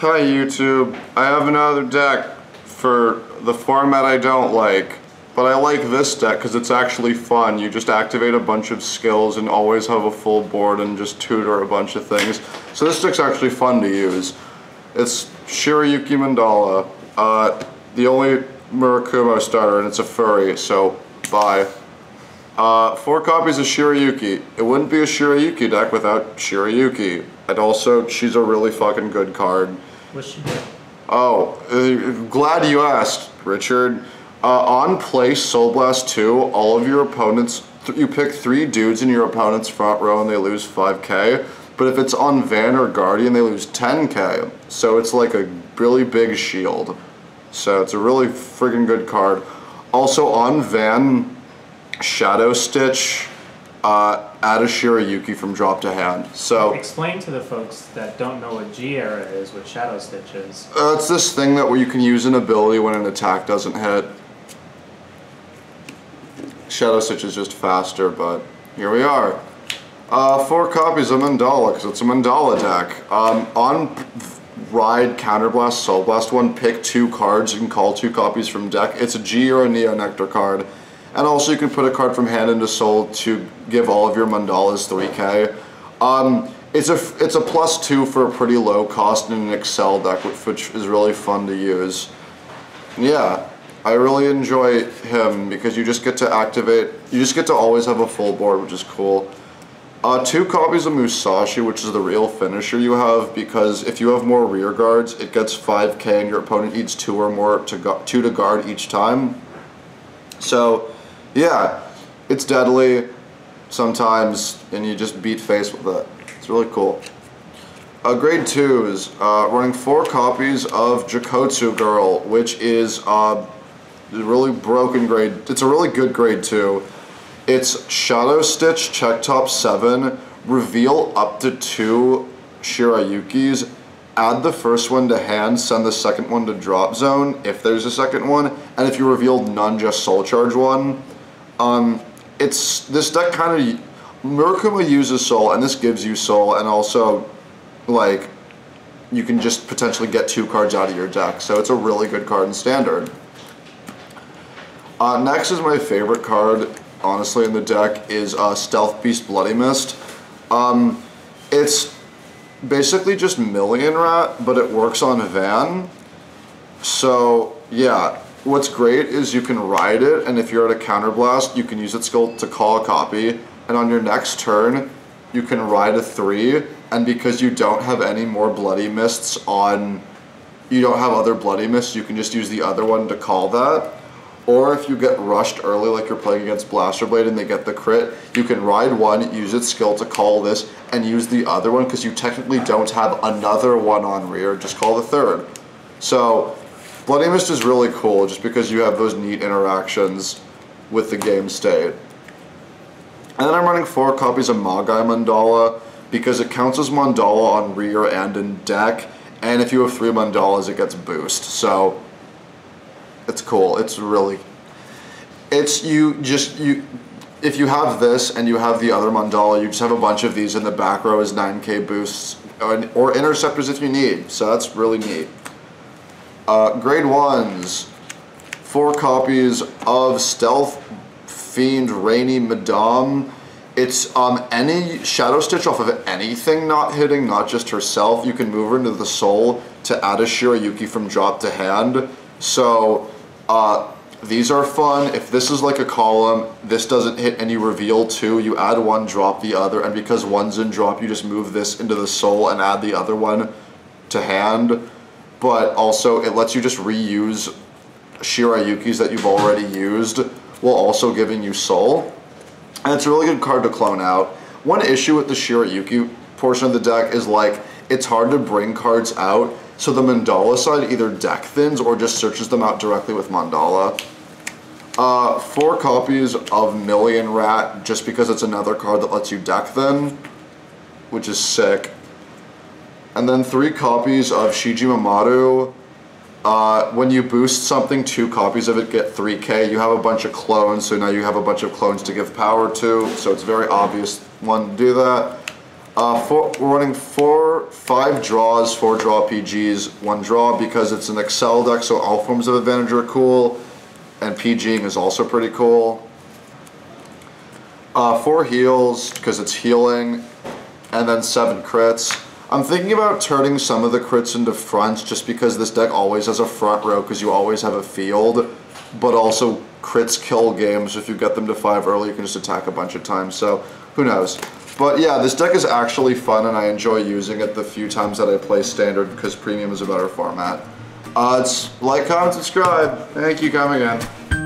Hi YouTube, I have another deck for the format I don't like, but I like this deck because it's actually fun. You just activate a bunch of skills and always have a full board and just tutor a bunch of things. So this deck's actually fun to use. It's Shirayuki Mandala, the only Murakumo starter, and it's a furry, so bye. 4 copies of Shirayuki. It wouldn't be a Shirayuki deck without Shirayuki. And also, she's a really fucking good card. What's she doing? Oh, glad you asked, Richard. On play, Soul Blast 2, all of your opponents, you pick 3 dudes in your opponent's front row and they lose 5k. But if it's on Van or Guardian, they lose 10k. So it's like a really big shield. So it's a really freaking good card. Also on Van, Shadow Stitch, add a Shirayuki from drop to hand. So explain to the folks that don't know what G era is, what Shadow Stitch is. It's this thing that where you can use an ability when an attack doesn't hit. Shadow Stitch is just faster, but here we are. 4 copies of Mandala, because it's a Mandala deck. On Ride, Counterblast, Soul Blast 1, pick 2 cards, you can call 2 copies from deck. It's a G era neo nectar card. And also you can put a card from hand into soul to give all of your mandalas 3k. It's a +2 for a pretty low cost in an Excel deck, which is really fun to use. Yeah, I really enjoy him because you just get to activate, you just get to always have a full board, which is cool. 2 copies of Musashi, which is the real finisher you have, because if you have more rear guards, it gets 5k and your opponent eats 2 or more to guard each time. So, yeah, it's deadly sometimes, and you just beat face with it. It's really cool. Grade 2 is running 4 copies of Jakotsu Girl, which is a really broken grade. It's a really good grade 2. It's Shadow Stitch, check top 7, reveal up to 2 Shirayukis, add the first one to hand, send the second one to drop zone, if there's a second one, and if you revealed none, just Soul Charge 1. It's this deck kind of... Murakumo uses soul, and this gives you soul, and also, like, you can just potentially get 2 cards out of your deck, so it's a really good card in standard. Next is my favorite card, honestly, in the deck, is Stealth Beast Bloody Mist. It's basically just Million Rat, but it works on Van. So, yeah. What's great is you can ride it, and if you're at a counterblast, you can use its skill to call a copy, and on your next turn, you can ride a 3, and because you don't have any more Bloody Mists on... You don't have other Bloody Mists, you can just use the other one to call that. Or if you get rushed early, like you're playing against Blaster Blade and they get the crit, you can ride one, use its skill to call this, and use the other one, because you technically don't have another one on rear, just call the 3rd. So, Bloody Mist is really cool, just because you have those neat interactions with the game state. And then I'm running 4 copies of Magai Mandala, because it counts as Mandala on rear and in deck, and if you have 3 Mandalas, it gets boost, so... It's cool. It's really, if you have this and you have the other mandala, you just have a bunch of these in the back row as 9k boosts or interceptors if you need. So that's really neat. Grade 1s, 4 copies of Stealth Fiend Rainy Madame. It's any Shadow Stitch off of anything not hitting, not just herself. You can move her into the soul to add a Shirayuki from drop to hand. So. These are fun. If this is like a column, this doesn't hit and you reveal 2, you add 1, drop the other, and because 1's in drop, you just move this into the soul and add the other one to hand. But also, it lets you just reuse Shirayukis that you've already used while also giving you soul. And it's a really good card to clone out. One issue with the Shirayuki portion of the deck is, like, it's hard to bring cards out. So the Mandala side either deck thins or just searches them out directly with Mandala. 4 copies of Million Rat, just because it's another card that lets you deck thin, which is sick. And then 3 copies of Shijimamaru. When you boost something, 2 copies of it get 3k. You have a bunch of clones, so now you have a bunch of clones to give power to, so it's very obvious one to do that. We're running five draws, 4 draw PGs, 1 draw because it's an Excel deck, so all forms of advantage are cool, and PGing is also pretty cool. 4 heals because it's healing, and then 7 crits. I'm thinking about turning some of the crits into fronts just because this deck always has a front row because you always have a field, but also crits kill games. If you get them to 5 early, you can just attack a bunch of times, so who knows. But yeah, this deck is actually fun and I enjoy using it the few times that I play Standard because Premium is a better format. Like, comment, subscribe. Thank you, come again.